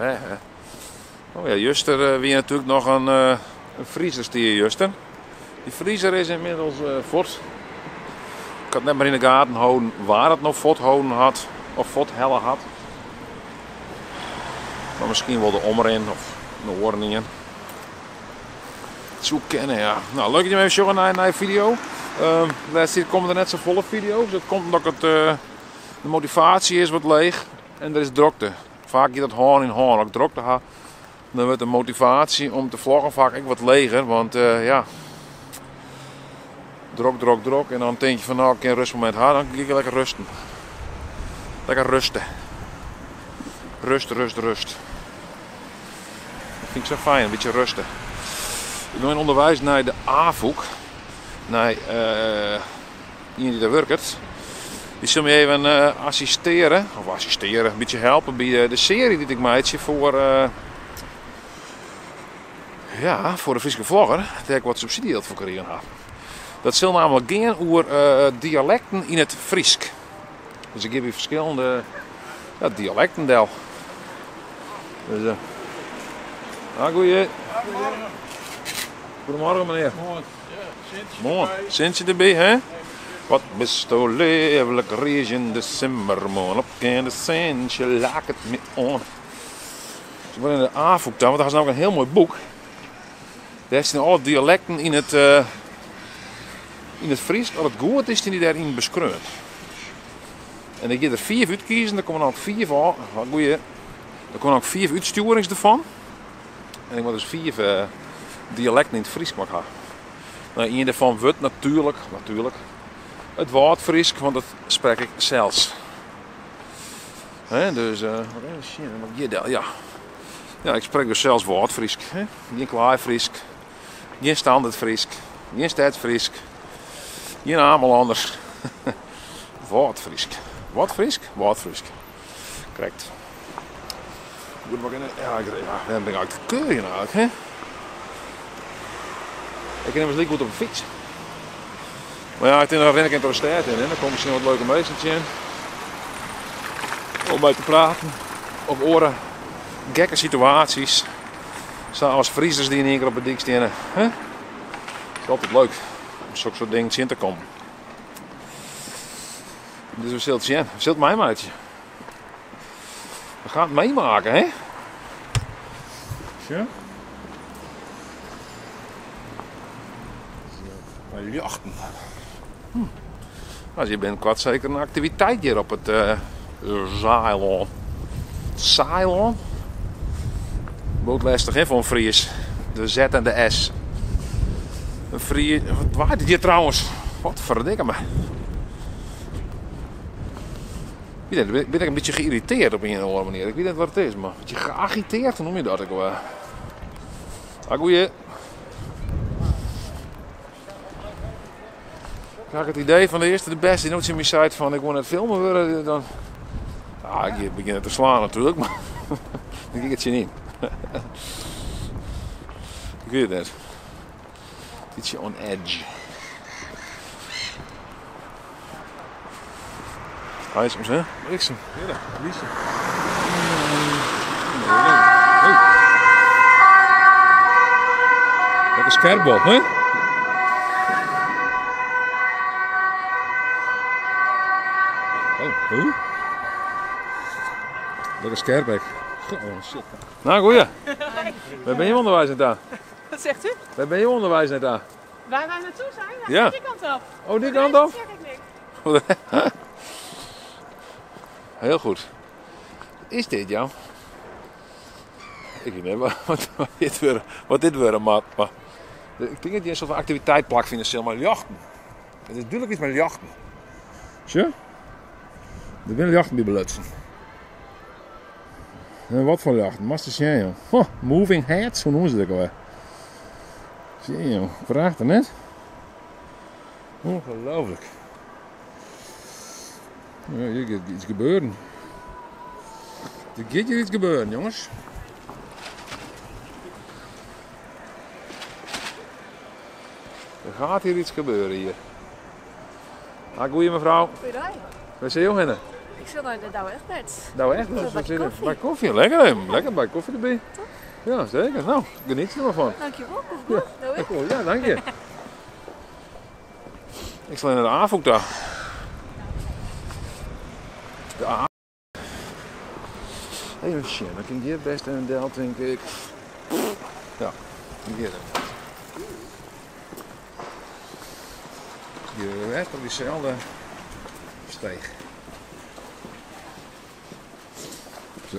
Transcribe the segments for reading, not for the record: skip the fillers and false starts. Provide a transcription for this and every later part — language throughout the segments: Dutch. He, he. Oh ja, juster weer natuurlijk nog een Friezer stier juster. Die Friezer is inmiddels fort. Ik had net maar in de gaten houden waar het nog fort houden had of fort helle had. Maar misschien wel de omren of de oorningen. Zo kennen ja. Nou, leuk dat je me even zoeken naar een video. Hier komen er net zo'n volle video's. Dat komt omdat het, de motivatie is wat leeg en er is drukte. Vaak je dat hoorn in hoorn. Als ik drukte had, dan wordt de motivatie om te vloggen vaak ook wat leger. Want ja, druk. En dan denk je van nou, ik kan een rustmoment houden. Dan ga ik lekker rusten. Lekker rusten. Rust. Dat vind ik zo fijn, een beetje rusten. Ik ben in onderwijs naar de AVOG. Nee, iemand die daar werkt, die zal me even assisteren, of een beetje helpen bij de serie die ik maak voor, ja, voor de Fryske vlogger, dat ik wat subsidie had voor kregen had. Dat zal namelijk gaan over dialecten in het Friesk. Dus ik heb hier verschillende dialecten deel. Dus, goeie. Goedemorgen meneer. Mooi, sinds je erbij, hè? Wat bestoleerlijk regen decembermoon. Op de centje laak het me on. Ik ben in de AVOG dan, want daar is namelijk een heel mooi boek. Daar zijn alle dialecten in het Fries. Al het goed is, die daarin beschreven. En dan je er 5 uitkiezen, dan komen er ook 5 van. Wat doe je? Er komen ook 5 uitstuurings ervan. En ik moet dus 5 dialecten in het Fries mag gaan. Nou, een daarvan wordt natuurlijk het woord Fries, want dat spreek ik zelfs. He, dus, ja. Ja, ik spreek dus zelfs woord Fries. Geen klaar Fries, geen standaard Fries, geen stad Fries, geen allemaal anders. Woord Fries. Woord Fries? Woord Fries. Correct. Goed, maar ja, dan ben ik uit de keuring eigenlijk. He. Ik ken hem eens goed op een fiets. Maar ja, dan ren ik in de stad in. Dan komt misschien wat leuke meisjes in. Om bij te praten. Op oren. Gekke situaties. S'avonds Friesers die in één keer op de dik stenen. Het is altijd leuk. Om zulke soort dingen in te komen. Dus we zullen het zien. We zullen het meemaken. We gaan het meemaken, hè? Ja. Jachten. Als je bent kwart zeker een activiteit hier op het Ceylon. Ceylon? Bootlastig hè, voor een Fries. De Z en de S. Een Fries. Wat waait het hier trouwens? Wat verdikke me. Ik ben ik een beetje geïrriteerd op een of andere manier. Ik weet niet wat het is, maar. Een beetje geagiteerd, noem je dat ook wel. Goeie. Ik had het idee van de eerste de beste die nooit in mijn site van ik wil net filmen worden, dan... Ah, ik begin het te slaan natuurlijk, maar dan kijk het je niet. Ik weet het net. Ietsje on edge. Hij is soms, hè? Bliksem. Ja, bliksem. Lekker scherpbal, hè? Hoe? Dat is Kerbeek. Oh shit. Nou goeie. Waar ben je onderwijs net aan? Wat zegt u? Waar ben je onderwijs net aan? Waar wij naartoe zijn? Nou, ja. Die kant op. Oh, die kant op? Dat zeg ik niet. Heel goed. Is dit jou? Ik weet niet wat dit weer maat. Maar ik denk dat je een soort van activiteit plakt vindt, zeg maar jachten. Het is duidelijk iets met jachten. Zie je? Ik ben jacht bij belutsen. En wat voor jacht? Master Shane. Huh, moving heads, hoe noemen ze dat alweer? Zie je, prachtig net. Ongelooflijk. Ja, hier gaat iets gebeuren. Er gaat hier iets gebeuren, jongens. Er gaat hier iets gebeuren hier. Ah, goeie mevrouw. Goeiedag. Waar zijn jullie? Ik wil naar de Douwe Egberts. Douwe Egberts, dat is een bak koffie. Lekker hem, lekker bak koffie erbij. Top. Ja, zeker. Nou, geniet er maar van. Dankjewel, goed. Ja, cool. Ja, dank je. Ik zal naar de Afûk daar. De Afûk. Even shit, dat kan hier best een deel, denk ik. Ja, hier. Je werkt op diezelfde steeg. Zo.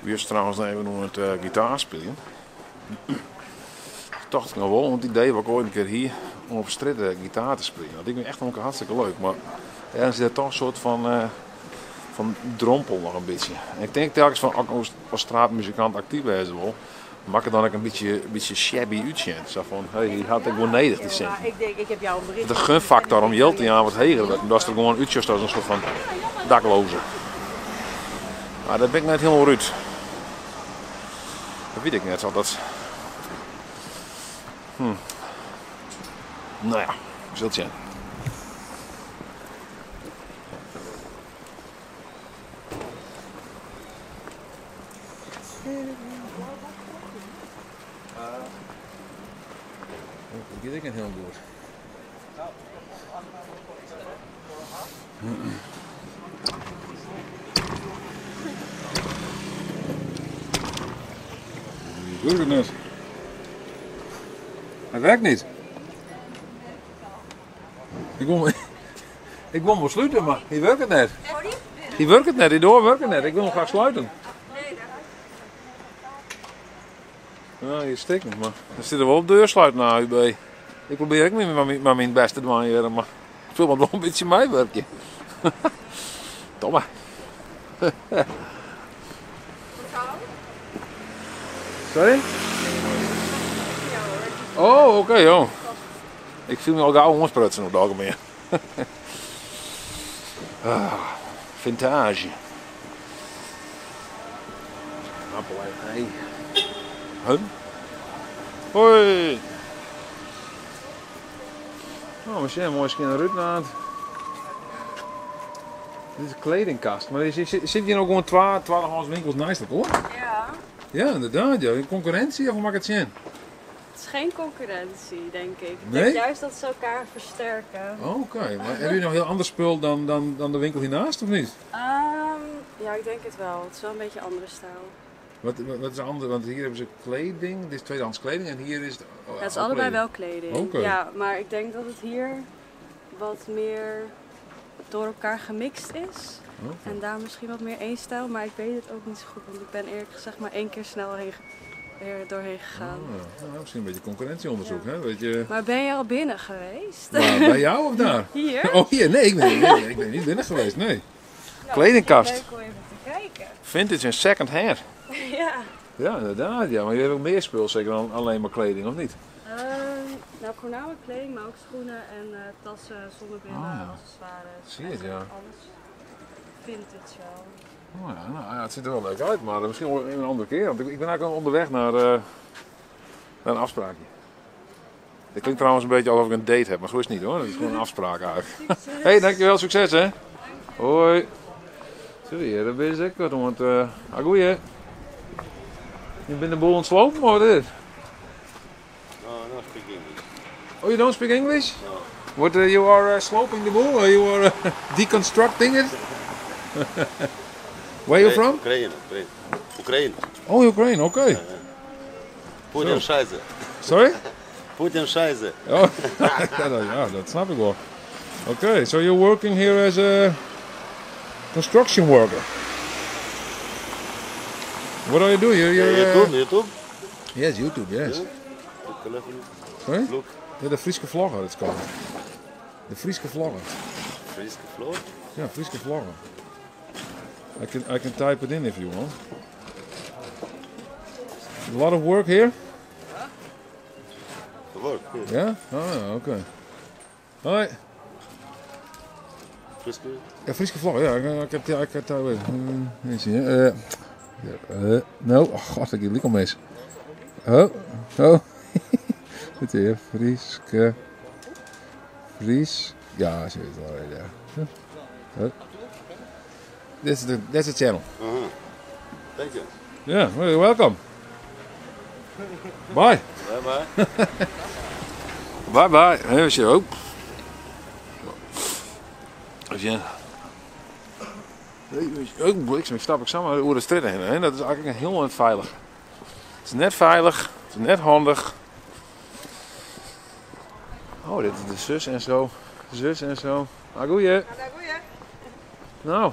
We is trouwens even om het gitaar spelen. Dacht ik nog wel, want het idee was ooit een keer hier om op straat gitaar te spelen. Dat vind ik echt nog hartstikke leuk, maar er zit toch een soort van drompel nog een beetje. En ik denk telkens van als straatmuzikant actief is wel, maak het dan ook een beetje shabby uitje. Zo van, hey, die had ik wel nodig die zin. Ik denk, ik heb jou een bericht. De gunfactor om Jelty aan wat heger werd. Dat is er gewoon uitjes, dat is een soort van dakloze. Maar dat ben ik net helemaal ruud. Dat weet ik net, dat. Nou ja, zult zijn. Dat ik een heel door. Doe ik het net? Hij werkt niet. Ik wil hem sluiten, maar die werkt het net. Die werkt het net, die door werkt het net. Ik wil hem graag sluiten. Nou, hier stikt het, maar dan zitten we op deursluit na UB. Ik probeer ook niet met mijn beste te doen, maar ik wil wel een beetje mij werken. Domme. Sorry? Oh, oké, joh. Ik viel me al gauw hongerspretsen op de algemeen. Vintage. Appel en ei. Hun? Hoi! Nou, we zijn mooi een Rutnaad. Dit is een kledingkast, maar zit hier nog gewoon 12,5 winkels naast elkaar, hoor? Ja. Ja, inderdaad. Ja. Concurrentie, of maakt het zin? Het is geen concurrentie, denk ik. Nee? Ik denk juist dat ze elkaar versterken. Oh, oké. Maar hebben jullie nog heel ander spul dan de winkel hiernaast, of niet? Ja, ik denk het wel. Het is wel een beetje andere stijl. Wat is anders? Want hier hebben ze kleding, dit is tweedehands kleding en hier is het. Ja, het is allebei wel kleding. Okay. Ja, maar ik denk dat het hier wat meer door elkaar gemixt is. Okay. En daar misschien wat meer één stijl, maar ik weet het ook niet zo goed, want ik ben eerlijk gezegd maar 1 keer snel weer doorheen gegaan. Ah, nou, misschien een beetje concurrentieonderzoek, ja. Hè? Weet je... Maar ben je al binnen geweest? Nou, bij jou of daar? Hier? Oh, hier? Nee, ik ben niet binnen geweest, nee. Nou, kledingkast. Leuk om even te kijken. Vintage en second hand. Ja. Ja, inderdaad. Ja. Maar je hebt ook meer spul, zeker dan alleen maar kleding, of niet? Nou, voornamelijk kleding, maar ook schoenen en tassen, zonnebrillen, accessoires. Zie je het, ja. Alles vintage wel. Oh, ja, nou, ja, het ziet er wel leuk uit, maar misschien wel een andere keer. Want ik ben eigenlijk onderweg naar een afspraakje. Dit klinkt trouwens een beetje alsof ik een date heb, maar zo is het niet hoor. Dat is gewoon een afspraak eigenlijk. Hé, hey, dankjewel. Succes hè. Dankjewel. Hoi. Sorry, dat ben ik wat om het... Goeie. Je bent een boel ontslopen, maar wat is dit? No, I don't speak English. Oh, you don't speak English? No. What, you are sloping the boel? You are deconstructing it? Where are you from? Ukraine. Oh, Ukraine, okay. Putin scheiße. Sorry? Putin scheiße. Oh, ja, dat snap ik wel. Okay, so you're working here as a construction worker. What are you doing? YouTube? Yes, YouTube, yes. Look. The Fryske vlogger, it's called. De Fryske vlogger. Fryske vlogger? Yeah, Fryske vlogger. I can type it in if you want. A lot of work here? Huh? Work here. Yeah? Oh, okay. Alright. Fryske? Yeah, Fryske vlogger, yeah. I can type it. No. Oh, god, ik liep al mis. Oh, oh. Het is Fryske. Fries. Ja, ze weet het wel. Ja. Huh? That's the channel. Uh-huh. Thank you. Yeah, you're welcome. Bye. Bye bye. Bye bye. Even zo. Oh. Even. Ook bliksem, ik stap ik samen over de straat heen. Hè? Dat is eigenlijk heel onveilig. Het is net veilig, het is net handig. Oh, dit is de zus en zo. Zus en zo. Agoeie. Nou,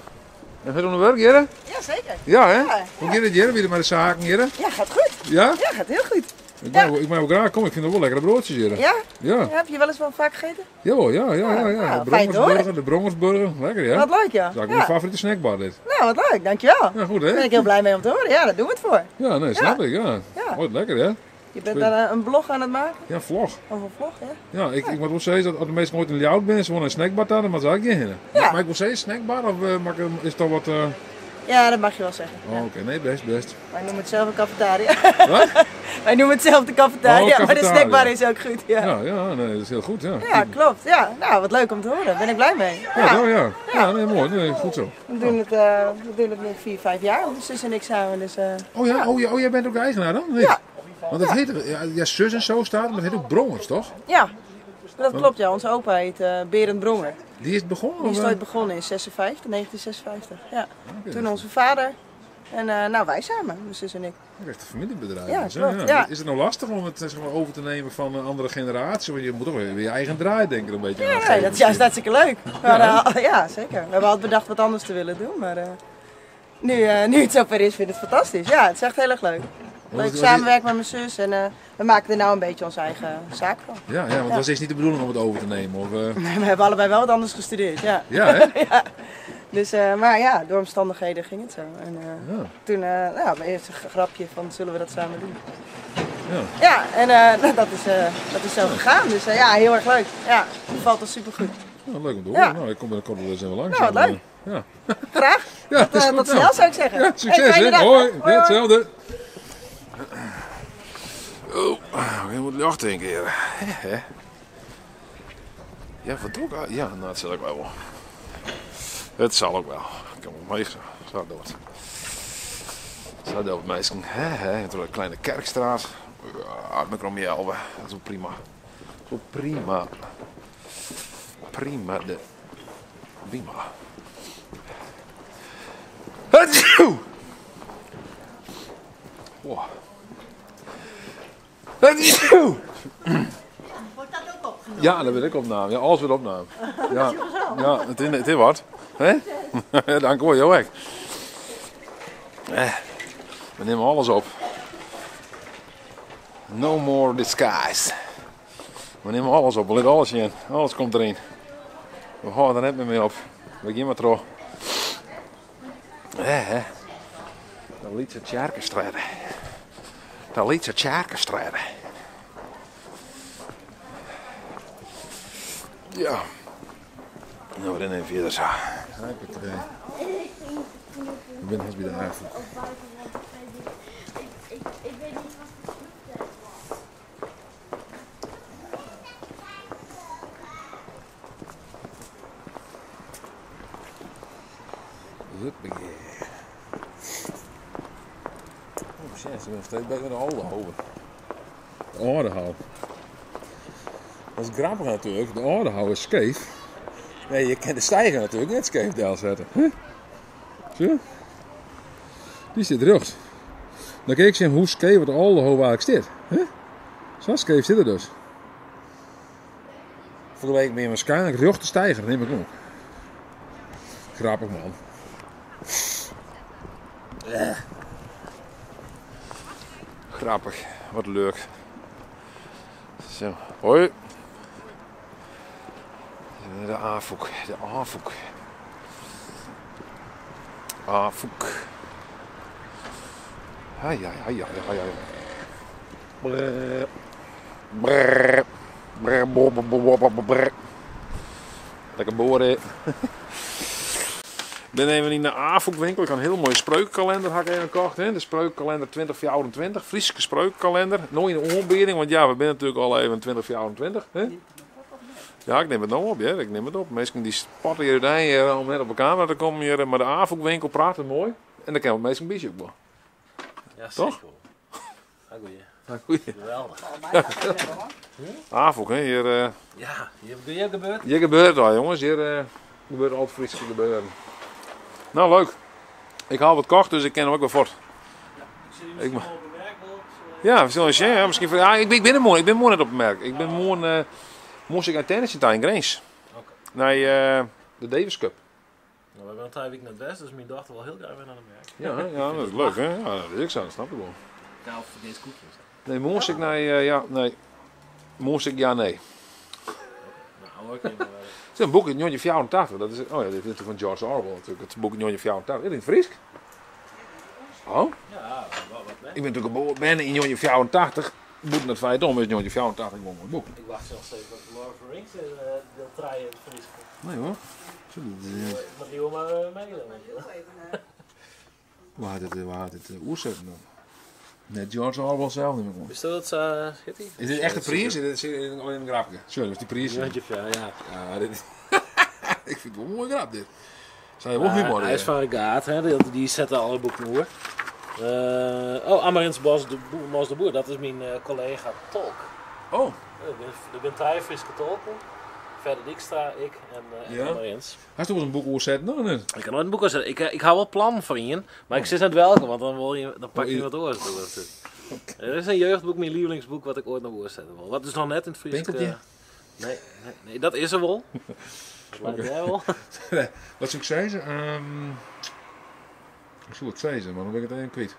en gaat het onder werk, Jere? Ja, zeker. Ja, hè? Ja, hoe gaat het, Jere? Weer met de zaken, Jere? Ja, gaat goed. Ja? Ja, gaat heel goed. Ik ben ook graag, kom, ik vind het wel lekkere broodjes, Jere. Ja? Ja. Heb je wel eens wel vaak gegeten? Jawel, ja. De Brongersburger, lekker, ja. Wat leuk, ja. Dat is ook mijn favoriete snackbar, dit. Nou, wat leuk, dankjewel. Ja, goed, hè? Daar ben ik heel blij mee om te horen. Ja, daar doen we het voor. Ja, nee, snap ik, ja. Wat lekker, hè? Je bent daar een blog aan het maken? Ja, vlog. Of een vlog, ja. Ja, ik moet wel steeds dat als de mensen nooit in Ljouwt ben, ze wonen een snackbar daar, dan mag ze ook niet heen. Ja. Maar ik wil steeds snackbar of is dat wat... Ja, dat mag je wel zeggen. Oh, ja. Oké, nee, best. Wij noemen het zelf een cafetaria. Wat? Wij noemen het zelf de cafetaria, oh, cafetaria. Maar de snackbar is ook goed. Ja, nee, dat is heel goed, ja. Ja, klopt. Ja, nou, wat leuk om te horen. Daar ben ik blij mee. Ja, ja, nee, mooi. Nee, goed zo. We doen het nu 4, 5 jaar, dus zus en ik samen. Dus, oh, jij bent ook de eigenaar dan? Nee. Ja. Want dat heet, ja, zus en zo staat, maar dat heet ook Brongers, toch? Ja, dat klopt, ja. Onze opa heet Berend Bronger. Die is begonnen? Die is ooit begonnen in 1956, ja. Okay. Toen onze vader en nou, wij samen, mijn zus en ik. Dat is echt een familiebedrijf. Ja, dus, klopt, ja. Is het nou lastig om het zeg maar, over te nemen van een andere generatie? Want je moet toch weer je eigen draai denken een beetje. Ja, nee, dat is juist hartstikke leuk. Maar, ja, zeker. We hebben altijd bedacht wat anders te willen doen, maar nu het zover is, vind ik het fantastisch. Ja, het is echt heel erg leuk. Ik samenwerk met mijn zus en we maken er nou een beetje onze eigen zaak van. Ja, want dat is niet de bedoeling om het over te nemen? Of, We hebben allebei wel wat anders gestudeerd, ja. Ja, hè? Ja. Dus, maar ja, door omstandigheden ging het zo. En, toen, nou, eerst een grapje van zullen we dat samen doen. Ja, en dat is zo gegaan. Dus ja, heel erg leuk. Ja, het valt al supergoed. Nou, leuk om te horen. Ja. Nou, ik kom binnenkort wel eens even langs. Nou, wat leuk. Ja. Graag. Ja, tot snel zou ik zeggen. Ja, succes, hè? Hoi, hetzelfde. Oh, je moet lucht denken. Ja, wat ook? Ja, nou, dat zal ook wel. Het zal ook wel. Ik kan wel meegaan. Zo dood. Zo dood, meisje. Het is een kleine kerkstraat. Uitmekrom Jelwe. Dat is ook prima. Zo prima. Prima de Bima. Hatjoe! Wow. Wordt dat ook opgenomen? Ja, dat wil ik opnemen. Ja, alles wordt opnemen. Ja, ja, het is wat. Hè? Dank hoor, joh. We nemen alles op. No more disguise. We nemen alles op. We leggen alles in. Alles komt erin. We houden er net meer op. We gaan maar terug. Dan liet ze het jarken strijden. Dan liet ze het jarken strijden. Ja. Nou, dan even verder zo. Ik ben haast bij de Afûk. Ik weet niet wat het is. Huppakee. Ze zijn nog steeds bij de Oldehove. De Oldehove. Dat is grappig natuurlijk, de Oldehove is scheef. Nee, je kan de stijger natuurlijk net scheef deel zetten. Huh? Zie je? Die zit recht. Dan kijk je hoe scheef de Oldehove eigenlijk zit. Huh? Zo scheef zit er dus. Vergeleken met waarschijnlijk recht de stijger, neem ik ook. Grappig man. Grappig, wat leuk. Zo, hoi. naar de Afûk. De Afûk. Afûk. Lekker boren. Dan nemen we in de Afûk winkel. Ik had een heel mooie spreukenkalender had ik even gekocht. Hè? De spreukenkalender 2024. Fryske spreukenkalender. Nooit in de ombering, want ja, we zijn natuurlijk al even 2024. Hè? Ja, ik neem het nou op. Ja, ik neem het op. Mensen die spatten hier rijden om net op de camera te komen. Hier, maar de Afûk winkel praat het mooi. En dan kennen we mensen een beetje ook wel. Ja, toch? Goeie. Geweldig. Afûk, hè? Hier, ja, hier gebeurt. Hier gebeurt al, jongens. Hier gebeurt al Fryske gebeuren. Nou, leuk. Ik haal wat kocht, dus ik ken hem ook wel voort. Ja, ik zullen eens zien. Misschien voor... ja, ik ben er morgen. Ik ben morgen net op het merk. Ik ben morgen moest ik uit tennis in Grange. Oké. Okay. Naar de Davis Cup. Nou, we hebben een tijd week naar het west, dus mijn dochter wel heel graag weer naar het merk. Ja, ja, dat is leuk, hè? Ja, dat is ik zo, dat snap ik wel. Nou, voor deze koekjes. Nee, moest ik naar... ja, nee. Moest ik, ja, nee. Nou, ook even... Het is een boek in 1984, dat is, oh ja, dit is natuurlijk van George Orwell natuurlijk, het boek in 1984. Is dit in Fries? Oh? Ja, wat ben ik? Ik ben natuurlijk geboren in 1984, moet het feit om, is 1984 gewoon een boek. Ik wacht zelfs even op Lord of the Rings en deel 3 in Fries. Nee hoor. Mag je wel maar meegelen. Waar dit oerzetten dan? Nee, George Orwell zelf niet meer. Is dat Schitty? Is dit echt een prijs? Is dit alleen een grapje? Sorry, is die prijs? Ja, ja. Ik vind het wel een mooi grap dit. Zou je ook niet mooi. Hij is van Regaat, die zetten alle boeken hoor. Oh, Amarins Bos de Boer, dat is mijn collega tolk. Oh. Ik ben twee Friese tolken. Verder Dijkstra, ik en Amarins. Had je toch een boek oorzetten of niet? Ik kan nooit een boek oorzetten. Ik hou wel plan van je, maar ik zit net welke, want dan, dan pak je wat oorzetten. Er is een jeugdboek, mijn lievelingsboek, wat ik ooit nog oorzetten wil. Wat is nog net in het Friese? Nee, dat is er wel. Okay. Wat zou ik zeggen? Ik zou het zeggen, maar dan ben ik het even kwijt.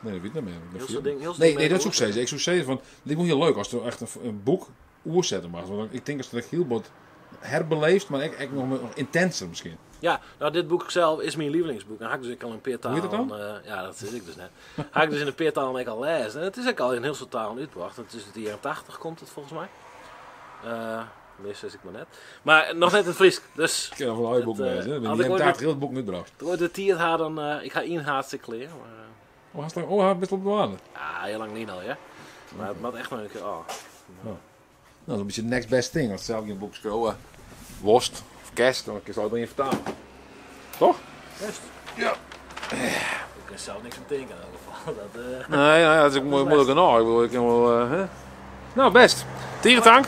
Nee, dat weet ik niet meer. Nee, dat zou ik zeggen. Ik zou zeggen van, dit moet heel leuk als er echt een boek oorzetten mag. Want ik denk als het heel wat herbeleefd, maar echt nog intenser misschien. Ja, nou dit boek zelf is mijn lievelingsboek. Dan haak dus ik al in peertaal. Hoe heet dat dan? Ja, dat is ik dus net. Haak dus in de peertaal en ik al lezen. En het is ook al in heel veel talen uitgebracht. Het is uit de jaren 80 komt het volgens mij. Meestal is ik maar net. Maar nog net een Fries. Dus. Ik heb nog wel een boek lezen. Ik heb daar heel het boek niet bracht. Door de tiert haar dan. Ik ga één haast kleren. Haar best op de waarde. Ja, heel lang niet al, ja. Maar het maakt echt nog een keer. Oh. Nou, dat is een beetje next best thing. Als zelf in een boek schouwen. Worst. Kerst, dan kun je het alleen vertalen. Toch? Kerst? Ja. Ik kan zelf niks betekenen in elk geval. Dat, nee, nou ja, dat is ook moeilijk nog. Ik bedoel, ik kan wel... hè? Nou, best. Tierentank.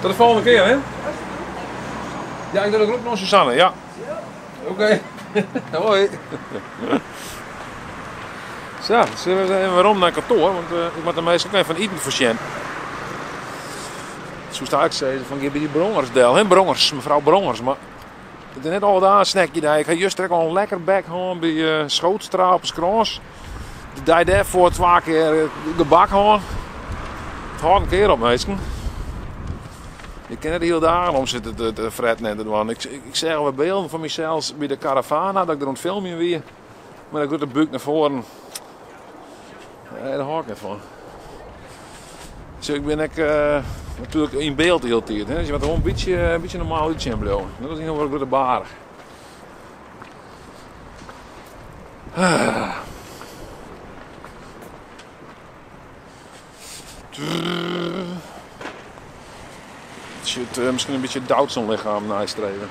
Tot de volgende keer, hè? Ja, ik doe de groep nog Susanne, ja. Oké. Hoi. Zo, zullen we even waarom naar kantoor? Want ik moet er meestal ook even van eten voor Sjen. Zo sta ik zeggen van je bij die Brongers deel, hè? Brongers, mevrouw Brongers, maar het is net al daar een snackje daar. Ik ga juist al een lekker bek gaan bij Schootstraal op Grange. De dag daarvoor 2 keer de bak gaan. Het gaat een keer op mensen. Ik ken het heel dagen om zitten te fretten en te doen. Ik zeg wel beelden van mezelf bij de caravana dat ik er een filmpje weer, maar ik doe de buik naar voren. Daar hou ik net van. Dus ik ben ook natuurlijk in beeld heel tijd. Dus je moet gewoon een beetje normaal uitzien blijven. Dat is niet wat ik door de bar. Misschien een beetje doubt zo'n lichaam nastreven.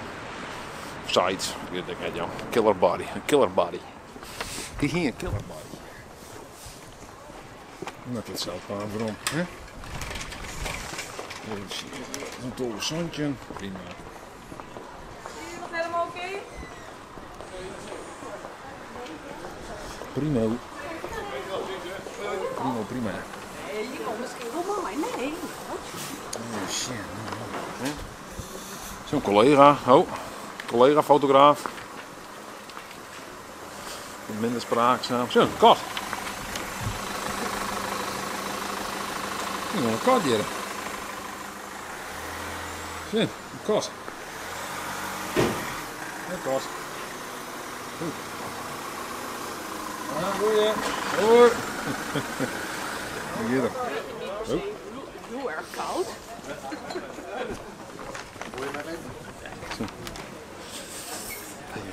Of zoiets. Ik denk net, ja. Killer body. Een killer body. Kijk hier, killer body. Dat is zelf aan, waarom? Hè? Een tolle zandje. Prima. Is dat helemaal oké? Primo. Prima. Nee, je komt misschien wel maar nee. Oh shit. Zo'n collega. Oh, collega fotograaf. Minder spraakzaam. Zo, kat. Een kat hier. Yeah, of course. Of course. Hoor. Hier dan. Heel erg koud.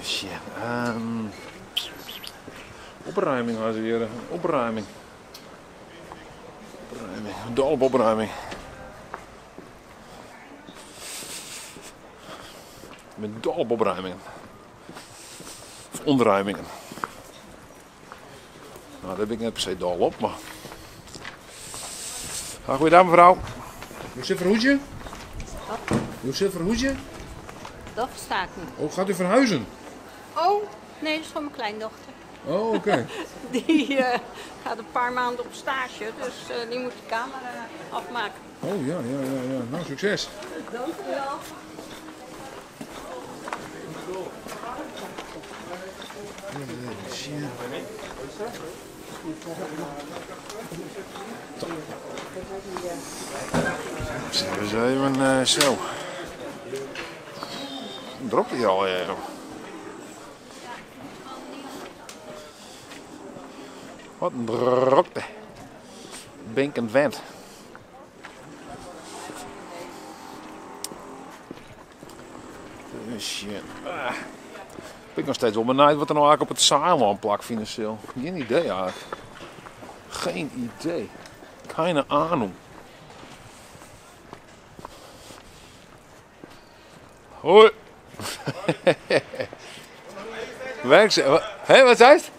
Shit. Opruiming was hier. Opruiming. Dol op opruiming. Met dol op opruimingen. Of onderruimingen. Nou, daar ben ik net per se dol op, maar... Goeiedag mevrouw. Uw zilverhoedje? Wat? Uw zilverhoedje? Dat versta ik niet. Oh, gaat u verhuizen? Oh, nee, dat is van mijn kleindochter. Oh, oké. Okay. Die gaat een paar maanden op stage, dus die moet de camera afmaken. Oh, ja. Nou, succes. Dank u wel. Zullen we even zo. Dropt hij al ergens? Wat een drokte. Binkend vent. Shit. Ik ben nog steeds wel benieuwd wat er nou eigenlijk op het zeiland plakt financieel. Geen idee eigenlijk. Geen idee. Keine Ahnung. Hoi. Werkzaam. Hé, wat zei het?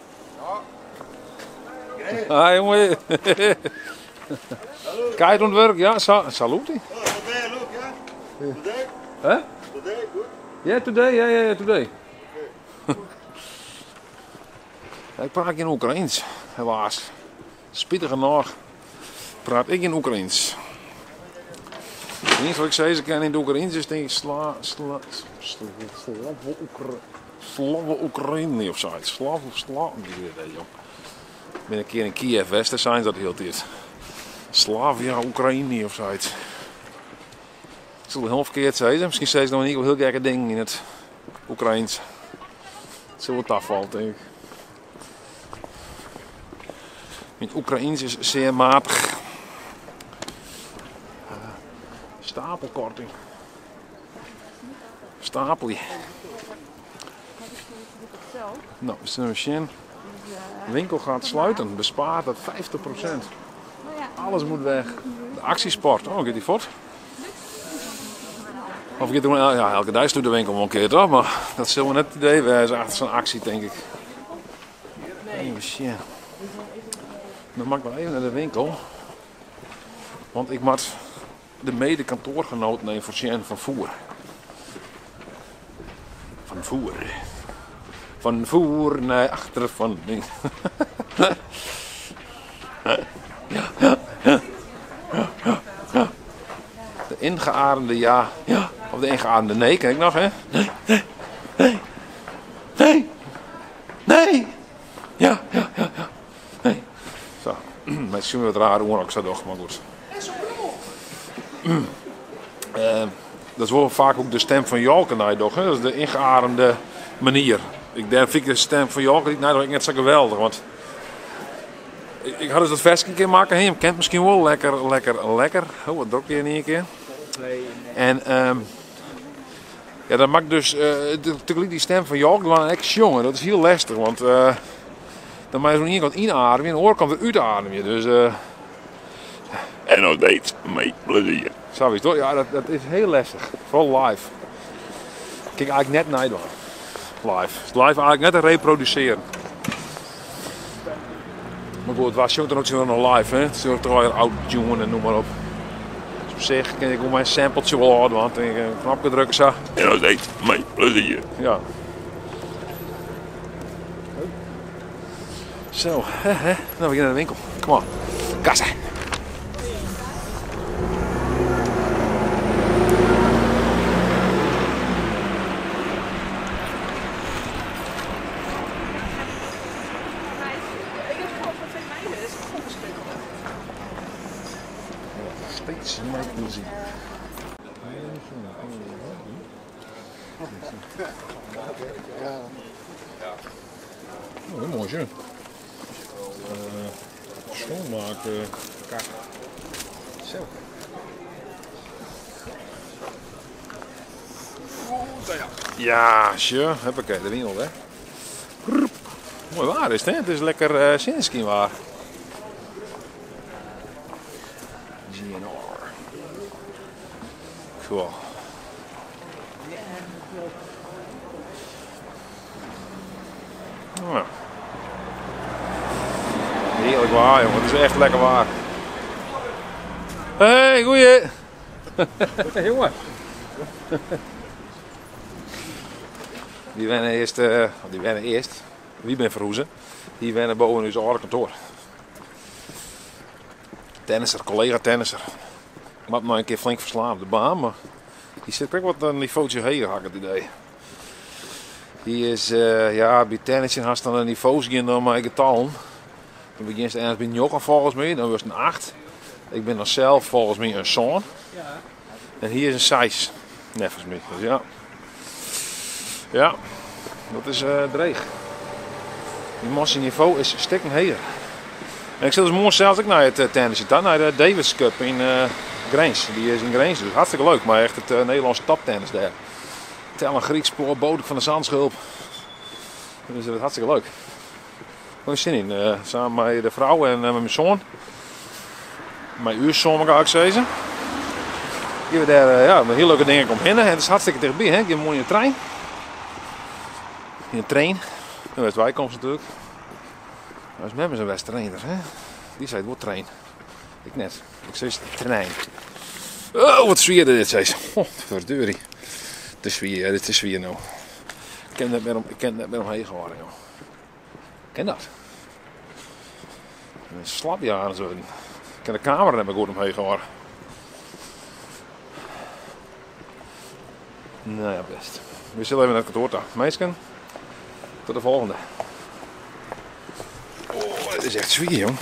Ah, jongen. Kijk het werk, ja. Salut. Today, look, ja. Today? Hè? Today, goed. Ja, today, ja, today. Ik praat in Oekraïens, helaas. Spietig genoeg praat ik in Oekraïens. Het enige wat ik zei, ze kennen in het Oekraïens, dus denk ik Slavo-Oekraïne of zoiets. Slavo, ik ben een keer in Kiev, Westen zijn dat heel tijd. Slavia-Oekraïne of zoiets. Ik zal het heel verkeerd zeggen, misschien zei ze nog niet heel gekke dingen in het Oekraïens. Zo wat afvalt, denk ik. Mijn Oekraïens is zeer matig. Stapelkorting. Stapelje. Nou, we zijn machine. De winkel gaat sluiten. Bespaart dat 50%. Alles moet weg. De actiesport. Oh, gaat die voort? Of ik ja, elke dag doet de winkel wel een keer toch, maar dat zullen we net het idee wijzen achter zo'n actie, denk ik. Nee, shit. Dan mag ik wel even naar de winkel. Want ik moet de mede-kantoorgenoot nemen voor Sjen van Voer. Van Voer. Van Voer naar achter van ding. De ingeademde ja. Of de ingeademde nee, ken ik nog hè? Nee, nee, nee, nee, nee, ja, nee. Zo, met zien we wat raar hoor ik zo toch, maar goed. Dat is wel vaak ook de stem van Jalkenij toch, hè? Dat is de ingeademde manier. Ik denk, vind ik de stem van Jalkenij nou, net zo geweldig, want ik had dus dat vers een keer maken, hij kent misschien wel lekker. Oh, wat druk je in één keer. En ja, dat maakt dus natuurlijk die stem van Jork dan echt jongen. Dat is heel lastig, want dan maak je zo'n ene kant inademen en de oor kan eruit ademen. Dus, en nog steeds mee plezier. Zou je toch? Ja, dat is heel lastig. Vooral live. Kijk eigenlijk net naar live. Live eigenlijk net reproduceren. Maar goed, het was zo dan ook nog live, hè? Het is toch weer oud tune en noem maar op. Op zich ken ik ook mijn sampletje wel hard, want ik een knopje drukken zo. En dat deed mijn plezier. Ja. Zo, hè. Nou, we gaan naar de winkel. Kom op. Kassa. Oh, mooi zo. Schoonmaken. Kijk. Zo. Ja, sure. Huppakee, de winkel, hè. Rup. Mooi waar is het, hè? Het is lekker Sinski waar. GNR. Cool. Oh. Heerlijk waar, jongen. Het is echt lekker waar. Hé, hey, goeie. Jongen. Die wennen eerst. Wie ben verhoezen? Die wennen boven ons oude kantoor. Tennisser, collega tennisser. Ik moet nog een keer flink verslaan op de baan, maar die zit ook wat een niveautje heen, had ik het idee. Die is, ja, bij tennissen had dan een niveautje in dan mijn getallen. Dan begint het ergens bij Njokken volgens mij, dan was het een 8. Ik ben dan zelf volgens mij een zoon. En hier is een 6. Nee, volgens mij. Dus ja. Ja, dat is dreig. Die masseniveau is stikken heer. En ik zit dus morgen zelfs ook naar het tennis, naar de Davis Cup in Grange. Die is in Grange, dus hartstikke leuk, maar echt het Nederlandse taptennis daar. Tel een Grieks spoor, bodig van de zandschulp. Dus dat is hartstikke leuk. Gewoon zin in, samen met de vrouw en met mijn zoon. Mijn uurzoon ga ik zeggen. Hier we daar ja, heel leuke dingen om binnen. Het is hartstikke dichtbij, hè? Je moet in de trein. In de trein. En West-Wijk komt natuurlijk. Dat is met me zo'n West-trainer, hè? Die zei het woord trein. Ik net. Ik zei het trein. Oh, wat zwierde dit, zei ze. Oh, verdurie. Dit is zwier nou. Ik ken net met hem heen geworden, joh. Ik ken dat. Een slapjaren zo. Ik ken de camera net met goed omheen geworden. Nou ja, best. We zullen even naar het kantoor, meisken. Tot de volgende. Oh, dit is echt zwier, jong.